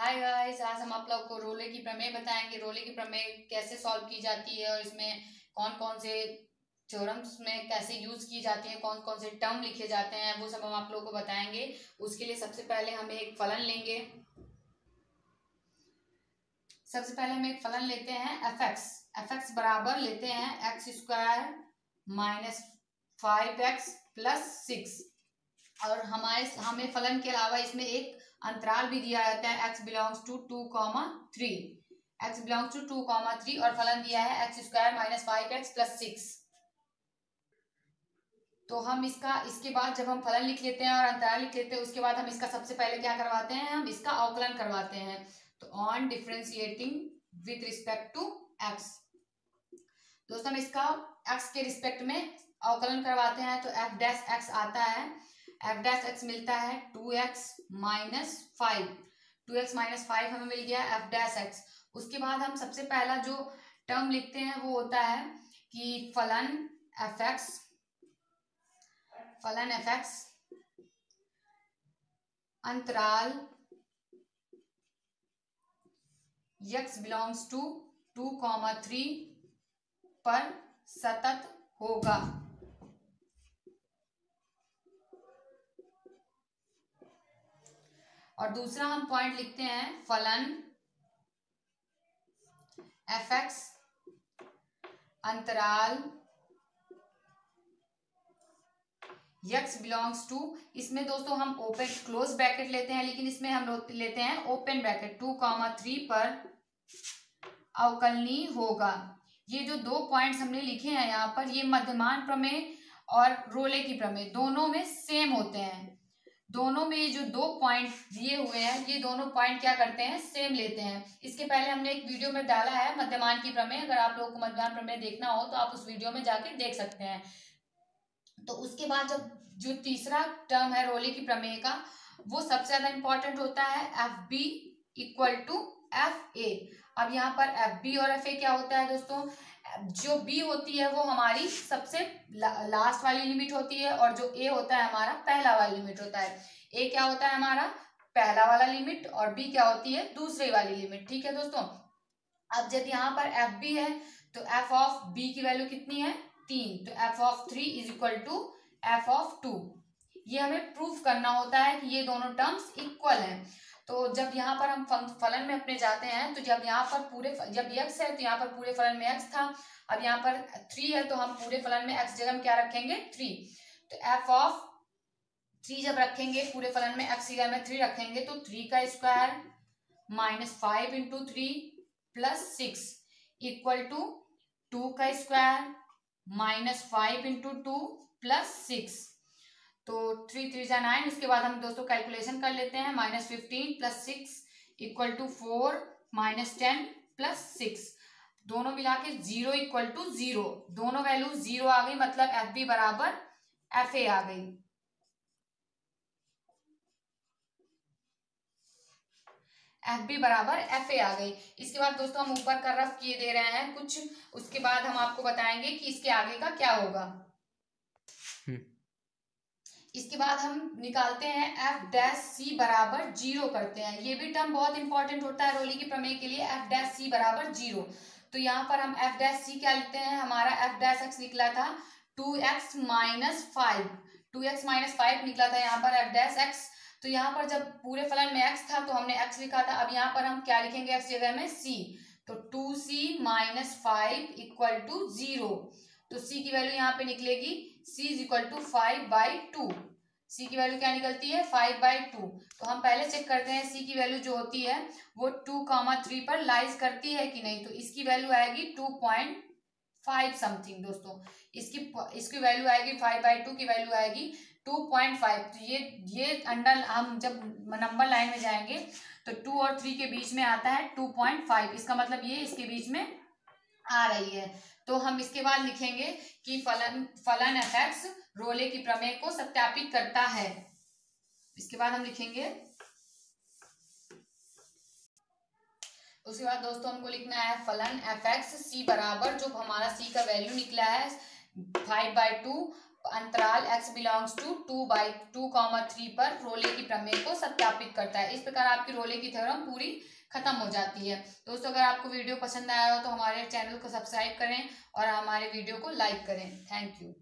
Hi guys, आज हम आप लोग को रोले की प्रमेय बताएंगे। रोले की प्रमेय कैसे सॉल्व की जाती है और इसमें कौन कौन से थ्योरम्स में कैसे यूज की जाती है, कौन कौन से टर्म लिखे जाते हैं, वो सब हम आप लोगों को बताएंगे। उसके लिए सबसे पहले हम एक फलन लेंगे। सबसे पहले हम एक फलन लेते हैं एफएक्स। एफएक्स बराबर लेते हैं x square minus 5x plus 6। और हमें फलन के अलावा इसमें एक अंतराल भी दिया जाता है, x belongs to 2,3, x belongs to 2,3 और फलन दिया है x square minus 5x plus 6। तो हम इसके बाद जब हम फलन लिख लेते हैं और अंतराल लिख लेते हैं, उसके बाद हम इसका सबसे पहले क्या करवाते हैं, हम इसका अवकलन करवाते हैं। तो on differentiating with respect to x, दोस्तों हम इसका x के रिस्पेक्ट में अवकलन करवाते हैं। तो एफ डैश एक्स आता है, एफ डैश एक्स मिलता है 2x माइनस 5, 2x माइनस 5 हमें मिल गया एफ डैश एक्स। उसके बाद हम सबसे पहला जो टर्म लिखते हैं वो होता है कि फलन एफ एक्स अंतराल x बिलोंग्स टू 2,3 पर सतत होगा। और दूसरा हम पॉइंट लिखते हैं फलन एफ एक्स अंतराल x बिलोंग्स टू, इसमें दोस्तों हम ओपन क्लोज ब्रैकेट लेते हैं, लेकिन इसमें हम लेते हैं ओपन ब्रैकेट 2,3 पर अवकलनीय होगा। ये जो दो पॉइंट्स हमने लिखे हैं यहाँ पर, ये मध्यमान प्रमेय और रोले की प्रमेय दोनों में सेम होते हैं। दोनों में जो दो पॉइंट दिए हुए हैं, ये दोनों पॉइंट क्या करते हैं, सेम लेते हैं। इसके पहले हमने एक वीडियो में डाला है मध्यमान की प्रमेय, अगर आप लोगों को मध्यमान प्रमेय देखना हो तो आप उस वीडियो में जाके देख सकते हैं। तो उसके बाद जब जो तीसरा टर्म है रोले की प्रमेय का, वो सबसे ज्यादा इंपॉर्टेंट होता है F B equal to F A. अब यहाँ पर एफ बी और एफ ए क्या होता है दोस्तों, जो बी होती है वो हमारी सबसे लास्ट वाली लिमिट होती है और जो ए होता है हमारा पहला वाला लिमिट होता है। ए क्या होता है हमारा पहला वाला लिमिट और बी क्या होती है दूसरी वाली लिमिट। ठीक है दोस्तों, अब जब यहाँ पर एफ बी है तो एफ ऑफ बी की वैल्यू कितनी है 3, तो F of 3 is equal to F of 2। ये हमें प्रूफ करना होता है कि ये दोनों टर्म्स इक्वल हैं। तो जब यहाँ पर हम फलन में अपने जाते हैं, तो जब यहाँ पर जब x है तो यहाँ पर पूरे फलन में x था, अब यहाँ पर 3 है तो हम पूरे फलन में x जगह में क्या रखेंगे 3। तो f ऑफ 3 जब रखेंगे पूरे फलन में x जगह में 3 रखेंगे, तो 3 का square minus 5 into 3 plus 6 equal to 2 का स्क्वायर माइनस 5 इंटू 2 प्लस 6। तो 3 3 जा 9। उसके बाद हम दोस्तों कैलकुलेशन कर लेते हैं, minus 15 plus 6 equal to 4 minus 10 plus 6, दोनों मिला के 0 इक्वल टू 0। दोनों वैल्यू 0 आ गई, मतलब एफ बी बराबर एफ ए आ गई। एफ बी बराबर एफ ए आ गई। इसके बाद दोस्तों हम ऊपर का रफ किए दे रहे हैं कुछ, उसके बाद हम आपको बताएंगे कि इसके आगे का क्या होगा। इसके बाद हम निकालते हैं एफ डैश सी बराबर 0 करते हैं। ये भी टर्म बहुत इंपॉर्टेंट होता है रोले की प्रमेय के लिए, एफ डैश सी बराबर 0। तो यहाँ पर हम एफ डैश सी क्या लेते हैं, हमारा एफ डैश एक्स निकला था 2x माइनस 5, 2x माइनस 5 निकला था यहाँ पर एफ डैश एक्स। तो यहाँ पर जब पूरे फलन में x था तो हमने x लिखा था, अब यहाँ पर हम क्या लिखेंगे x जगह में c, तो 2c माइनस 5 इक्वल टू 0। तो c की वैल्यू यहाँ पे निकलेगी c is equal to 5/2। C की वैल्यू क्या निकलती है 5/2। तो हम पहले चेक करते हैं सी की वैल्यू जो होती है वो 2,3 पर लाइज करती है कि नहीं। तो इसकी वैल्यू आएगी 2.5 समथिंग। दोस्तों इसकी वैल्यू आएगी 5/2 की वैल्यू आएगी 2.5। तो ये अंडर हम जब नंबर लाइन में जाएंगे तो 2 और 3 के बीच में आता है 2.5, इसका मतलब ये इसके बीच में आ रही है। तो हम इसके बाद लिखेंगे कि फलन एफ एक्स रोले की प्रमेय को सत्यापित करता है। इसके बाद हम लिखेंगे, उसके बाद दोस्तों हमको लिखना है फलन एफ एक्स सी बराबर, जो हमारा सी का वैल्यू निकला है 5/2 अंतराल x बिलोंग्स टू 2/2, 3 पर रोले की प्रमेय को सत्यापित करता है। इस प्रकार आपकी रोले की थ्योरम पूरी खत्म हो जाती है। दोस्तों, अगर आपको वीडियो पसंद आया हो तो हमारे चैनल को सब्सक्राइब करें और हमारे वीडियो को लाइक करें। Thank you.